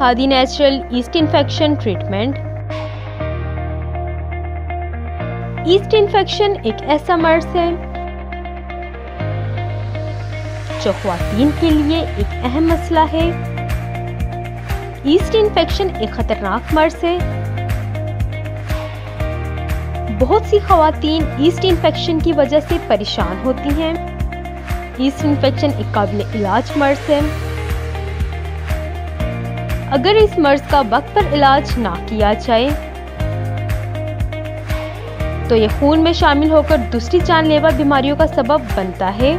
Hadi natural yeast infection treatment. Yeast infection एक ऐसा मर्ज है जो ख्वातीन के लिए एक अहम मसला है। ईस्ट इन्फेक्शन एक खतरनाक मर्ज है। बहुत सी ख्वातीन ईस्ट इन्फेक्शन की वजह से परेशान होती हैं। ईस्ट इन्फेक्शन एक काबिल इलाज मर्ज है। अगर इस मर्ज का वक्त पर इलाज ना किया जाए तो यह खून में शामिल होकर दूसरी जानलेवा बीमारियों का सबब बनता है।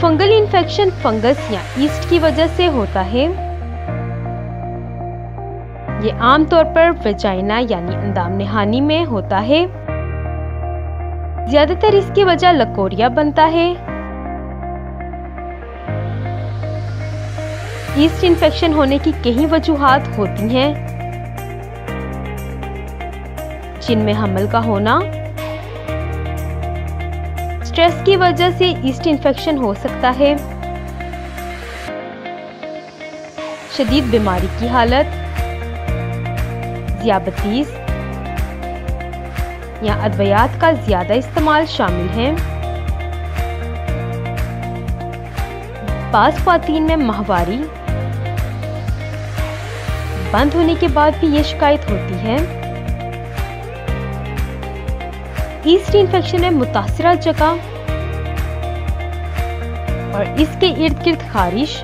फंगल इन्फेक्शन फंगस या ईस्ट की वजह से होता है। ये आमतौर पर वेजाइना यानी अंदाम नहानी में होता है। ज्यादातर इसकी वजह लकोरिया बनता है। ईस्ट इन्फेक्शन होने की कई वजूहात होती हैं, जिनमें हमल का होना, स्ट्रेस की वजह से ईस्ट इन्फेक्शन हो सकता है, शदीद बीमारी की हालत, ज़ियाबतीस या अद्वियात का ज्यादा इस्तेमाल शामिल है। बाज़ ख्वातीन में माहवारी बंद होने के बाद भी ये शिकायत होती है। ईस्ट इन्फेक्शन में मुतासरा जगह और इसके इर्द गिर्द खारिश,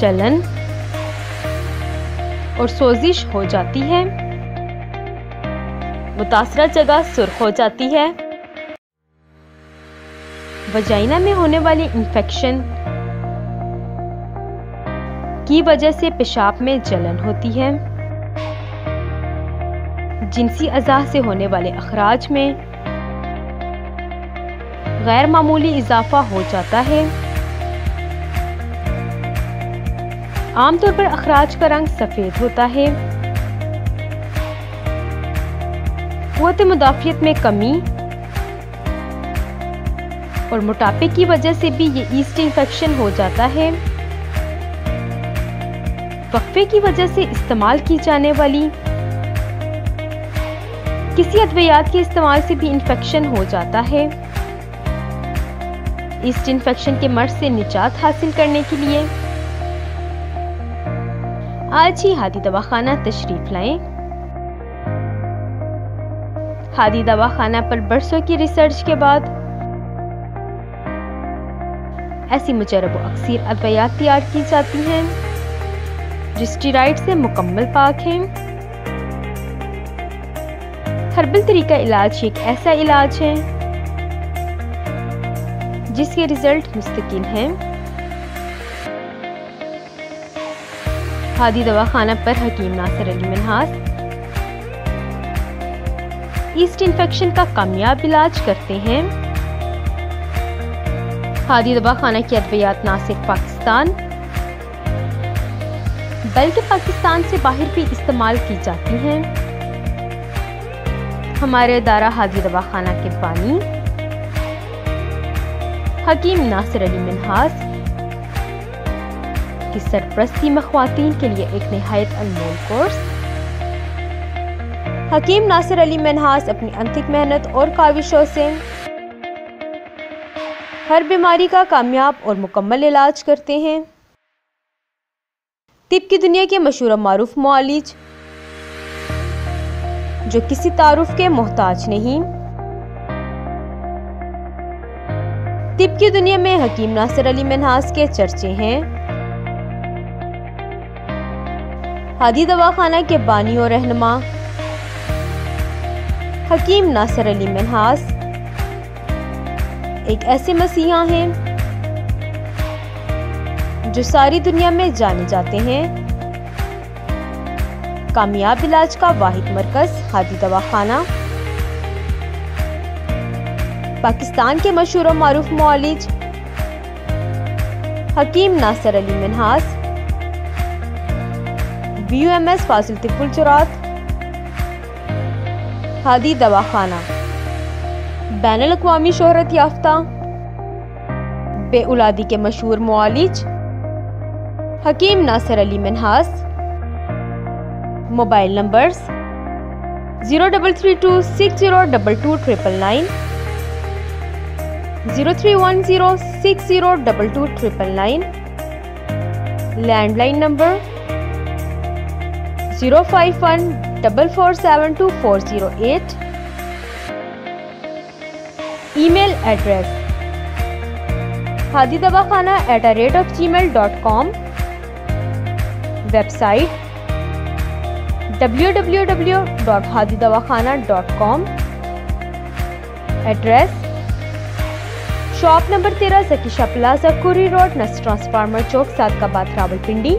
जलन और सोजिश हो जाती है। मुतासरा जगह सुर्ख हो जाती है। वजाइना में होने वाले इन्फेक्शन की वजह से पेशाब में जलन होती है। जिनसी अज़ा से होने वाले अखराज में गैर मामूली इजाफा हो जाता है। आमतौर पर अखराज का रंग सफ़ेद होता है। क़ुव्वत मुदाफ़ियत में कमी और मोटापे की वजह से भी ये ईस्ट इन्फेक्शन हो जाता है। वक्फे की वजह से इस्तेमाल की जाने वाली किसी अद्वियात के इस्तेमाल से भी इन्फेक्शन हो जाता है। ईस्ट इन्फेक्शन के मर्ज से निजात हासिल करने के लिए आज ही हादी दवाखाना तशरीफ लाएं। हादी दवाखाना पर बरसों की रिसर्च के बाद ऐसी मुजरब अक्सर अद्वियात तैयार की जाती हैं जो स्टेरॉइड से मुकम्मल पाक हैं। हर्बल तरीका इलाज एक ऐसा इलाज है जिसके रिजल्ट मुस्तकिन हैं। हादी दवाखाना पर हकीम नासिर अली मेनहास ईस्ट इन्फेक्शन का कामयाब इलाज करते हैं। हादी दवाखाना की अद्वियात न सिर्फ पाकिस्तान बल्कि पाकिस्तान से बाहर भी इस्तेमाल की जाती हैं। हमारे इदारा हादी दवाखाना के बानी हकीम नासिर अली मेनहास की सरपरस्ती में ख्वातीन के लिए एक नहायत अनमोल कोर्स। हकीम नासिर अली मेनहास अपनी अंतिक मेहनत और काविशों से हर बीमारी का कामयाब और मुकम्मल इलाज करते हैं। तिब की दुनिया के मशहूर मारूफ मुआलिज जो किसी तारुफ के मोहताज नहीं। तिब की दुनिया में हकीम नासिर अली मेनहास के चर्चे हैं। हादी दवाखाना के बानी और रहनुमा हकीम नासिर अली मेनहास एक ऐसे मसीहा हैं जो सारी दुनिया में जाने जाते हैं। कामयाब इलाज का वाहिद मरकज हादी दवाखाना, पाकिस्तान के मशहूर और मारूफ मुआलिज हकीम नासिर अली मेनहास, BUMS फासिल तिपुल चौरात, हादी दवाखाना, बैनुल अक़वामी शोहरत याफ्ता बे औलादी के मशहूर मुआलिज हकीम Nasir Ali Minhas. Mobile numbers 0332602299, 0310602299। Landline number 0514472 408। Email address Hadi Dawakhana @gmail.com। Website www.hadidawakhana.com। Address shop number 13 Zaki Shah plaza, Kurri road, transformer Chowk, Sadiqabad, Rawalpindi.